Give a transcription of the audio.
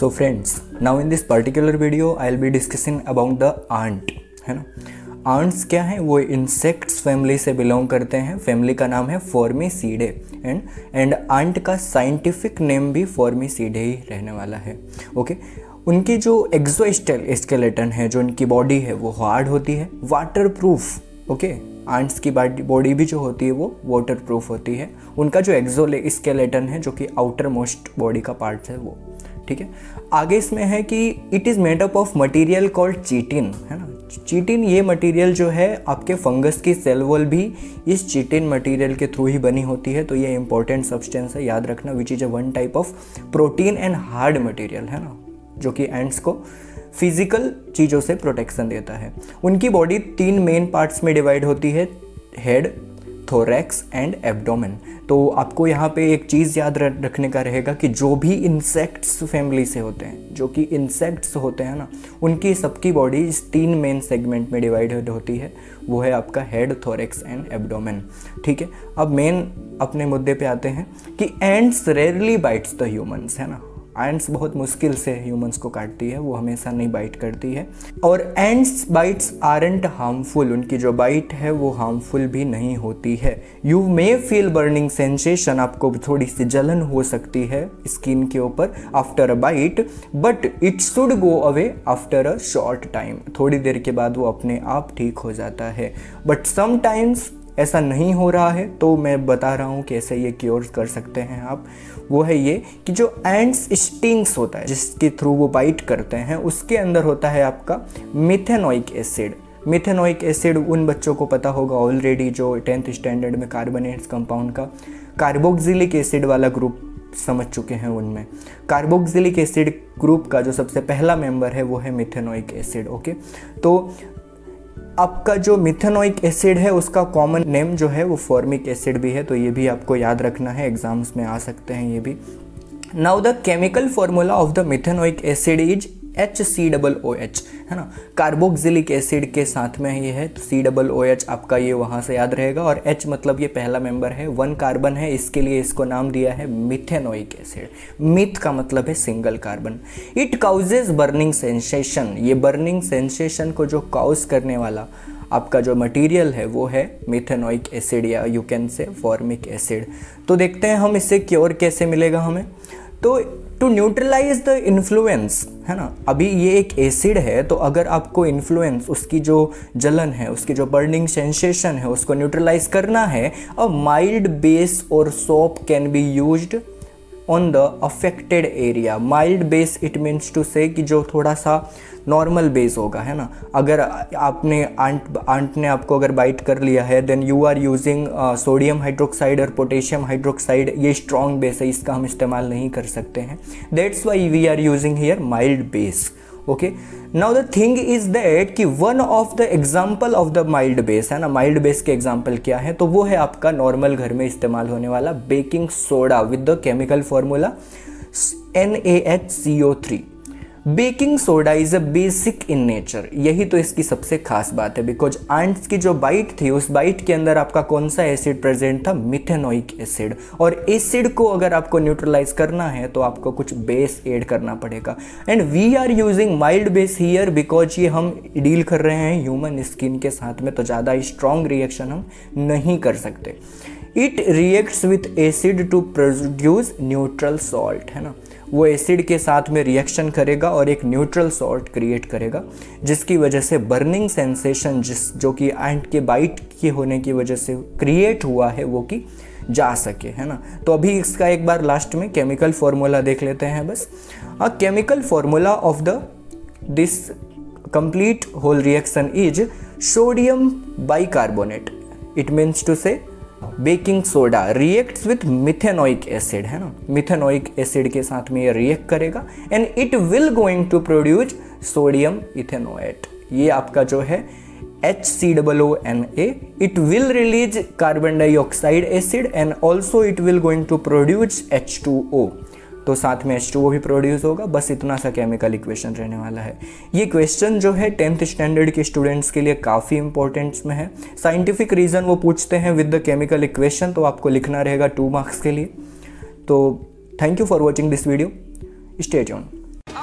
So friends, now in this particular video I will be discussing about the ant, है ना। ants क्या है, वो insects family से belong करते हैं। family का नाम है Formicidae and ant का scientific name भी Formicidae ही रहने वाला है, ओके। उनकी जो exoskeleton है, जो उनकी बॉडी है वो हार्ड होती है, वाटरप्रूफ, ओके। आंट्स की बॉडी भी जो होती है वो वाटरप्रूफ होती है। उनका जो एक्सोस्केलेटन है जो कि आउटर मोस्ट बॉडी का पार्ट है वो, ठीक है। आगे इसमें है कि it is made up of material called chitin, है ना। चिटिन ये मटेरियल जो है आपके फंगस की सेल वॉल भी इस चिटिन मटेरियल के थ्रू ही बनी होती है, तो ये इंपॉर्टेंट सब्सटेंस है, याद रखना। Which is a one type of protein and hard material, है ना, जो कि एंट्स को फिजिकल चीज़ों से प्रोटेक्शन देता है। उनकी बॉडी तीन मेन पार्ट्स में डिवाइड होती है, हेड, थोरैक्स एंड एब्डोमेन। तो आपको यहाँ पे एक चीज़ याद रखने का रहेगा कि जो भी इंसेक्ट्स फैमिली से होते हैं, जो कि इंसेक्ट्स होते हैं ना, उनकी सबकी बॉडी इस तीन मेन सेगमेंट में डिवाइड होती है, वो है आपका हेड, थोरैक्स एंड एब्डोमेन, ठीक है। अब मेन अपने मुद्दे पे आते हैं कि ants rarely bites the humans, है ना। एंट्स बहुत मुश्किल से ह्यूमंस को काटती है, वो हमेशा नहीं बाइट करती है। और एंट्स बाइट्स आरंट हार्मफुल, उनकी जो बाइट है वो हार्मफुल भी नहीं होती है। You may feel burning sensation, आपको थोड़ी सी जलन हो सकती है स्किन के ऊपर after a bite, but it should go away after a short time, थोड़ी देर के बाद वो अपने आप ठीक हो जाता है। बट समटाइम्स ऐसा नहीं हो रहा है, तो मैं बता रहा हूँ कैसे ये क्योर कर सकते हैं आप। वो है ये कि जो एंट्स स्टिंग्स होता है जिसके थ्रू वो बाइट करते हैं, उसके अंदर होता है आपका मिथेनोइक एसिड। मिथेनोइक एसिड उन बच्चों को पता होगा ऑलरेडी जो 10th स्टैंडर्ड में कार्बोनेट्स कंपाउंड का कार्बोक्सिलिक एसिड वाला ग्रुप समझ चुके हैं। उनमें कार्बोक्सिलिक एसिड ग्रुप का जो सबसे पहला मेंबर है वो है मिथेनोइक एसिड, ओके। तो आपका जो मिथेनोइक एसिड है उसका कॉमन नेम जो है वो फॉर्मिक एसिड भी है, तो ये भी आपको याद रखना है, एग्जाम्स में आ सकते हैं ये भी। Now the chemical formula of the methanoic acid is HCOOH, है ना। कार्बोक्सिलिक एसिड के साथ में ये है, तो COOH आपका ये वहाँ से याद रहेगा। और H मतलब ये पहला मेंबर है, 1 कार्बन है, इसके लिए इसको नाम दिया है मिथेनोइक एसिड। मिथ का मतलब है single carbon. It causes burning sensation, ये बर्निंग सेंसेशन को जो काउज करने वाला आपका जो मटेरियल है वो है मिथेनोइक एसिड या you can say formic acid. तो देखते हैं हम इससे क्योर कैसे मिलेगा हमें। तो टू न्यूट्रलाइज द इन्फ्लुएंस, है ना, अभी ये एक एसिड है, तो अगर आपको इन्फ्लुएंस, उसकी जो जलन है, उसकी जो बर्निंग सेंसेशन है, उसको न्यूट्रलाइज करना है, अ माइल्ड बेस और soap can be used on the affected area. Mild base it means to say कि जो थोड़ा सा नॉर्मल बेस होगा, है ना। अगर आपने आंट ने आपको अगर बाइट कर लिया है, then you are using sodium hydroxide और पोटेशियम हाइड्रोक्साइड, ये स्ट्रॉन्ग बेस है, इसका हम इस्तेमाल नहीं कर सकते हैं। That's why we are using here mild base, okay. Now the thing is that कि one of the example of the mild base, है ना, माइल्ड बेस के एग्जाम्पल क्या है, तो वो है आपका नॉर्मल घर में इस्तेमाल होने वाला baking soda with the chemical formula NaHCO3। Baking soda is a basic in nature, यही तो इसकी सबसे खास बात है, बिकॉज एंट्स की जो बाइट थी उस बाइट के अंदर आपका कौन सा एसिड प्रेजेंट था, मिथेनोइक एसिड। और एसिड को अगर आपको न्यूट्रलाइज करना है तो आपको कुछ बेस ऐड करना पड़ेगा, and we are using mild base here because ये हम डील कर रहे हैं ह्यूमन स्किन के साथ में, तो ज़्यादा स्ट्रॉन्ग रिएक्शन हम नहीं कर सकते। It reacts with acid to produce neutral salt, है ना, वो एसिड के साथ में रिएक्शन करेगा और एक न्यूट्रल सॉल्ट क्रिएट करेगा, जिसकी वजह से बर्निंग सेंसेशन जो कि एंट के बाइट के होने की वजह से क्रिएट हुआ है वो कि जा सके, है ना। तो अभी इसका एक बार लास्ट में केमिकल फॉर्मूला देख लेते हैं बस। A chemical formula of the this complete whole reaction is sodium bicarbonate, it means to say baking soda reacts with methanoic acid, है ना, मिथेनोइक एसिड के साथ में ये रिएक्ट करेगा and it will going to produce sodium ethanoate. ये आपका जो है HCOONA, it will release carbon dioxide acid and also it will going to produce H2O, तो साथ में H2O भी प्रोड्यूस होगा। बस इतना सा केमिकल इक्वेशन रहने वाला है। ये क्वेश्चन जो है 10th स्टैंडर्ड के स्टूडेंट्स के लिए काफ़ी इंपॉर्टेंट्स में है। साइंटिफिक रीज़न वो पूछते हैं विद द केमिकल इक्वेशन, तो आपको लिखना रहेगा 2 मार्क्स के लिए। तो thank you for watching this video, stay tuned.